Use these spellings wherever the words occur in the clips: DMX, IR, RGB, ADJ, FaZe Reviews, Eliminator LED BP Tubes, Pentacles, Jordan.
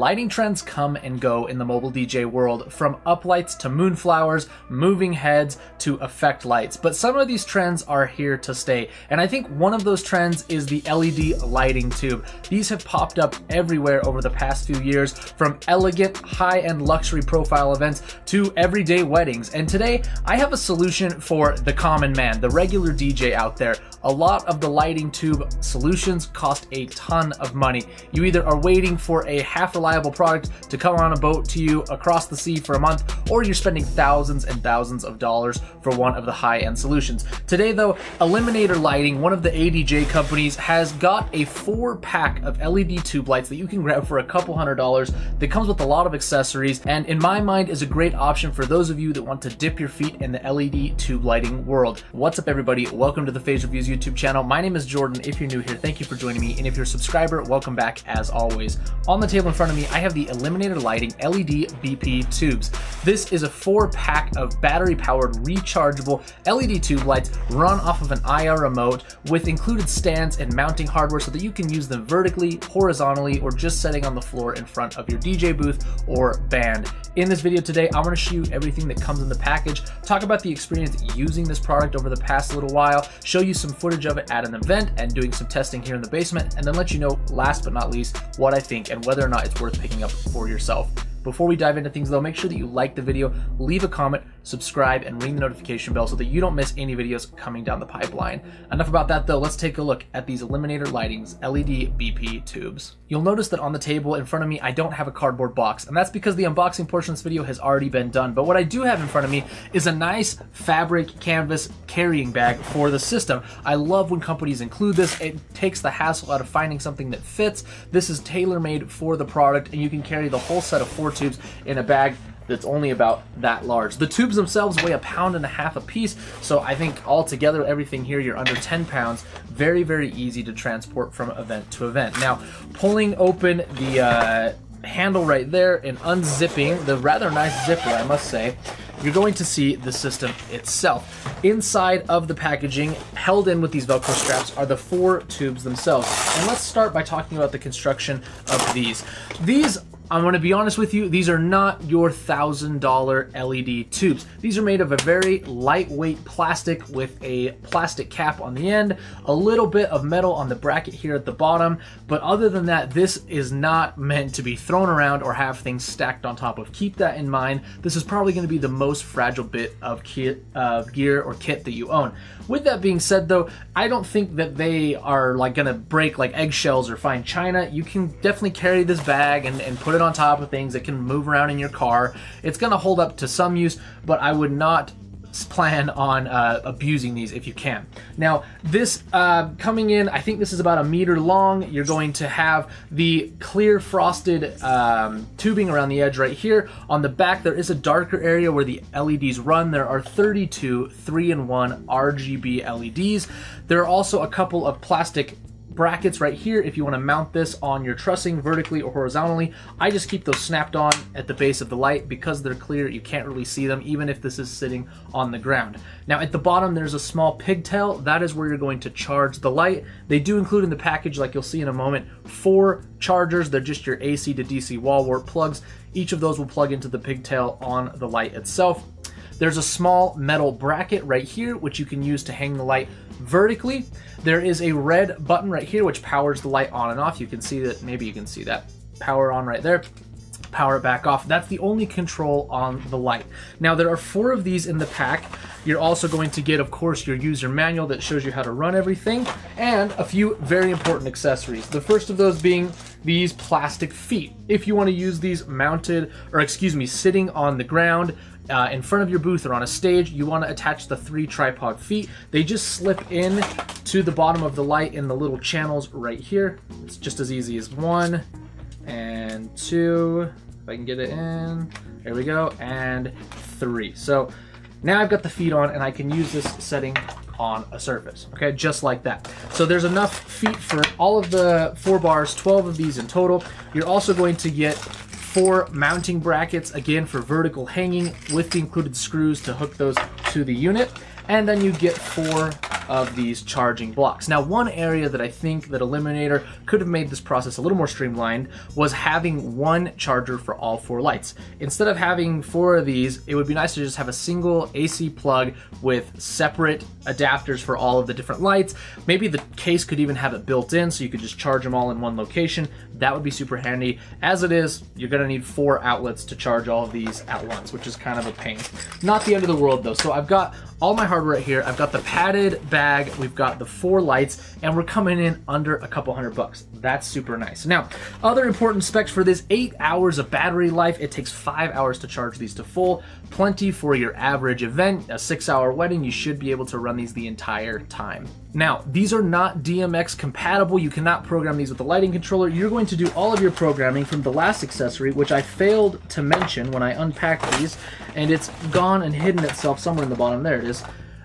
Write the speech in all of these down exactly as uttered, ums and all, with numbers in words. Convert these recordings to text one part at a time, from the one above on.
Lighting trends come and go in the mobile D J world, from uplights to moonflowers, moving heads to effect lights, but some of these trends are here to stay. And I think one of those trends is the L E D lighting tube. These have popped up everywhere over the past few years, from elegant high-end luxury profile events to everyday weddings. And today I have a solution for the common man, the regular D J out there. A lot of the lighting tube solutions cost a ton of money. You either are waiting for a half reliable product to come on a boat to you across the sea for a month, or you're spending thousands and thousands of dollars for one of the high-end solutions. Today though, Eliminator Lighting, one of the A D J companies, has got a four pack of L E D tube lights that you can grab for a couple hundred dollars that comes with a lot of accessories, and in my mind is a great option for those of you that want to dip your feet in the L E D tube lighting world. What's up everybody? Welcome to the FaZe Reviews YouTube channel. My name is Jordan. If you're new here, thank you for joining me, and if you're a subscriber, welcome back as always. On the table in front of me, I have the Eliminator Lighting L E D B P Tubes. This is a four pack of battery powered rechargeable L E D tube lights run off of an I R remote with included stands and mounting hardware so that you can use them vertically, horizontally, or just setting on the floor in front of your D J booth or band. In this video today, I want to show you everything that comes in the package, talk about the experience using this product over the past little while, show you some footage of it at an event and doing some testing here in the basement, and then let you know, last but not least, what I think and whether or not it's worth picking up for yourself. Before we dive into things though, make sure that you like the video, leave a comment, subscribe, and ring the notification bell so that you don't miss any videos coming down the pipeline. Enough about that though, let's take a look at these Eliminator Lighting's L E D B P tubes. You'll notice that on the table in front of me, I don't have a cardboard box, and that's because the unboxing portion of this video has already been done. But what I do have in front of me is a nice fabric canvas carrying bag for the system. I love when companies include this. It takes the hassle out of finding something that fits. This is tailor-made for the product, and you can carry the whole set of four tubes in a bag that's only about that large. The tubes themselves weigh a pound and a half a piece, so I think altogether, everything here, you're under ten pounds. Very, very easy to transport from event to event. Now, pulling open the uh, handle right there and unzipping the rather nice zipper, I must say, you're going to see the system itself. Inside of the packaging, held in with these Velcro straps, are the four tubes themselves. And let's start by talking about the construction of these. These I'm gonna be honest with you, these are not your one thousand dollar L E D tubes. These are made of a very lightweight plastic with a plastic cap on the end, a little bit of metal on the bracket here at the bottom, but other than that, this is not meant to be thrown around or have things stacked on top of. Keep that in mind. This is probably gonna be the most fragile bit of kit, uh, gear or kit that you own. With that being said though, I don't think that they are like gonna break like eggshells or fine china. You can definitely carry this bag and, and put it on top of things that can move around in your car. It's gonna hold up to some use, but I would not plan on uh, abusing these if you can. Now this uh, coming in, I think this is about a meter long. You're going to have the clear frosted um, tubing around the edge right here. On the back there is a darker area where the L E Ds run. There are thirty-two three in one R G B L E Ds. There are also a couple of plastic brackets right here if you want to mount this on your trussing vertically or horizontally. I just keep those snapped on at the base of the light because they're clear. You can't really see them even if this is sitting on the ground. Now at the bottom there's a small pigtail. That is where you're going to charge the light. They do include in the package, like you'll see in a moment, four chargers. They're just your A C to D C wall wart plugs. Each of those will plug into the pigtail on the light itself. There's a small metal bracket right here which you can use to hang the light vertically. There is a red button right here which powers the light on and off. You can see that, maybe you can see that. Power on right there, power it back off. That's the only control on the light. Now there are four of these in the pack. You're also going to get, of course, your user manual that shows you how to run everything and a few very important accessories. The first of those being these plastic feet. If you want to use these mounted, or excuse me, sitting on the ground, Uh, in front of your booth or on a stage, you want to attach the three tripod feet. They just slip in to the bottom of the light in the little channels right here. It's just as easy as one and two. If I can get it in, there we go, and three. So now I've got the feet on and I can use this setting on a surface, okay, just like that. So there's enough feet for all of the four bars, twelve of these in total. You're also going to get four mounting brackets, again for vertical hanging, with the included screws to hook those to the unit. And then you get four of these charging blocks. Now, one area that I think that Eliminator could have made this process a little more streamlined was having one charger for all four lights. Instead of having four of these, it would be nice to just have a single A C plug with separate adapters for all of the different lights. Maybe the case could even have it built in so you could just charge them all in one location. That would be super handy. As it is, you're gonna need four outlets to charge all of these at once, which is kind of a pain. Not the end of the world though. So I've got all my hardware here. I've got the padded bag, we've got the four lights, and we're coming in under a couple hundred bucks. That's super nice. Now, other important specs for this, eight hours of battery life. It takes five hours to charge these to full. Plenty for your average event, a six hour wedding, you should be able to run these the entire time. Now, these are not D M X compatible. You cannot program these with the lighting controller. You're going to do all of your programming from the last accessory, which I failed to mention when I unpacked these, and it's gone and hidden itself somewhere in the bottom. There it is.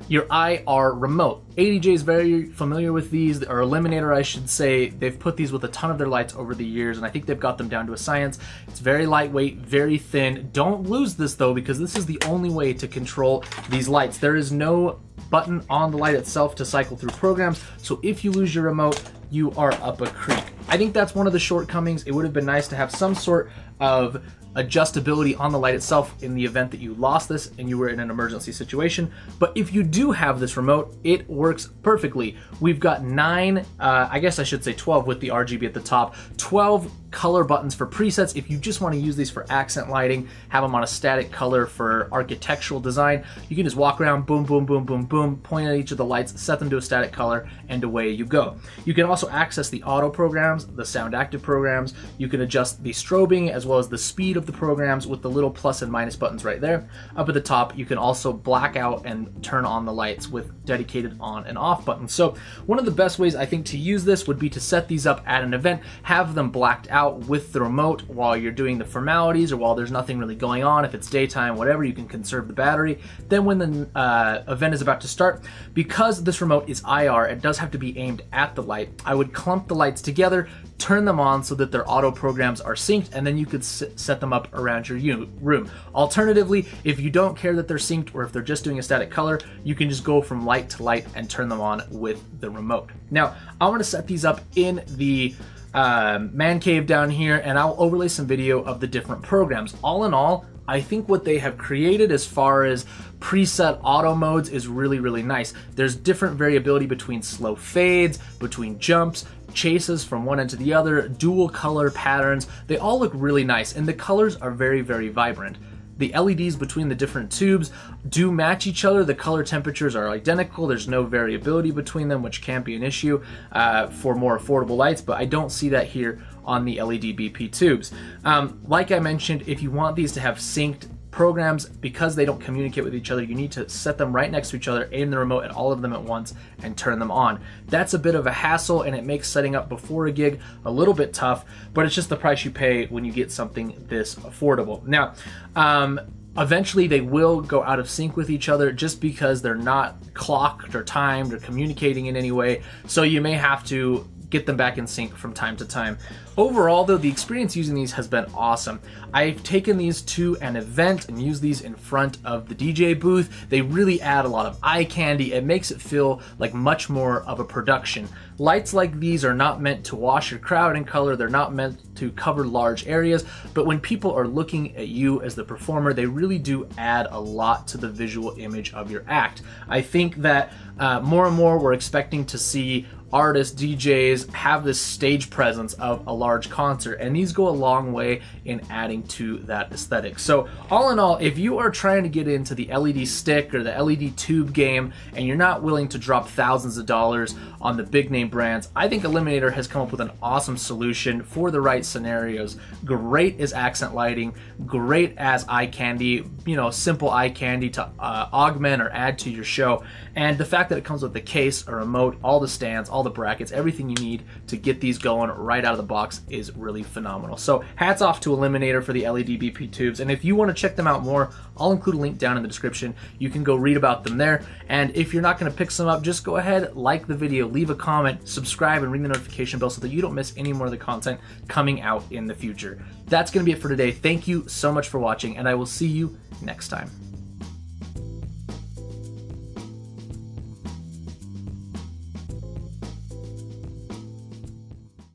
Your I R remote. A D J is very familiar with these, or Eliminator I should say. They've put these with a ton of their lights over the years, and I think they've got them down to a science. It's very lightweight, very thin. Don't lose this though, because this is the only way to control these lights. There is no button on the light itself to cycle through programs, so if you lose your remote, you are up a creek. I think that's one of the shortcomings. It would have been nice to have some sort of adjustability on the light itself in the event that you lost this and you were in an emergency situation. But if you do have this remote, it works perfectly. We've got nine, uh, I guess I should say twelve with the R G B at the top, twelve color buttons for presets. If you just want to use these for accent lighting, have them on a static color for architectural design, you can just walk around, boom, boom, boom, boom, boom, point at each of the lights, set them to a static color, and away you go. You can also access the auto programs, the sound active programs. You can adjust the strobing as well as the speed of the programs with the little plus and minus buttons right there. Up at the top, you can also black out and turn on the lights with dedicated on and off buttons. So one of the best ways I think to use this would be to set these up at an event, have them blacked out with the remote while you're doing the formalities or while there's nothing really going on. If it's daytime, whatever, you can conserve the battery. Then when the uh, event is about to start, because this remote is I R, it does have to be aimed at the light. I would clump the lights together, turn them on so that their auto programs are synced, and then you could s set them up around your room. Alternatively, if you don't care that they're synced or if they're just doing a static color, you can just go from light to light and turn them on with the remote. Now, I want to set these up in the um, man cave down here, and I'll overlay some video of the different programs. All in all, I think what they have created as far as preset auto modes is really, really nice. There's different variability between slow fades, between jumps, chases from one end to the other, dual color patterns. They all look really nice, and the colors are very, very vibrant. The L E Ds between the different tubes do match each other. The color temperatures are identical. There's no variability between them, which can be an issue uh, for more affordable lights, but I don't see that here on the L E D B P tubes. Um, like I mentioned, if you want these to have synced programs, because they don't communicate with each other, you need to set them right next to each other, aim the remote at all of them at once, and turn them on. That's a bit of a hassle, and it makes setting up before a gig a little bit tough, but it's just the price you pay when you get something this affordable. Now, um, eventually they will go out of sync with each other just because they're not clocked or timed or communicating in any way, so you may have to get them back in sync from time to time. Overall though, the experience using these has been awesome. I've taken these to an event and used these in front of the D J booth. They really add a lot of eye candy. It makes it feel like much more of a production. Lights like these are not meant to wash your crowd in color. They're not meant to cover large areas, but when people are looking at you as the performer, they really do add a lot to the visual image of your act. I think that uh, more and more we're expecting to see artists, D Js have this stage presence of a large concert, and these go a long way in adding to that aesthetic. So all in all, if you are trying to get into the L E D stick or the L E D tube game and you're not willing to drop thousands of dollars on the big name brands, I think Eliminator has come up with an awesome solution for the right scenarios. Great as accent lighting, great as eye candy, you know, simple eye candy to uh, augment or add to your show. And the fact that it comes with the case, a remote, all the stands, all the brackets, everything you need to get these going right out of the box is really phenomenal. So hats off to Eliminator for the L E D B P tubes, and if you want to check them out more, I'll include a link down in the description. You can go read about them there, and if you're not going to pick some up, just go ahead, like the video, leave a comment, subscribe, and ring the notification bell so that you don't miss any more of the content coming out in the future. That's going to be it for today. Thank you so much for watching, and I will see you next time.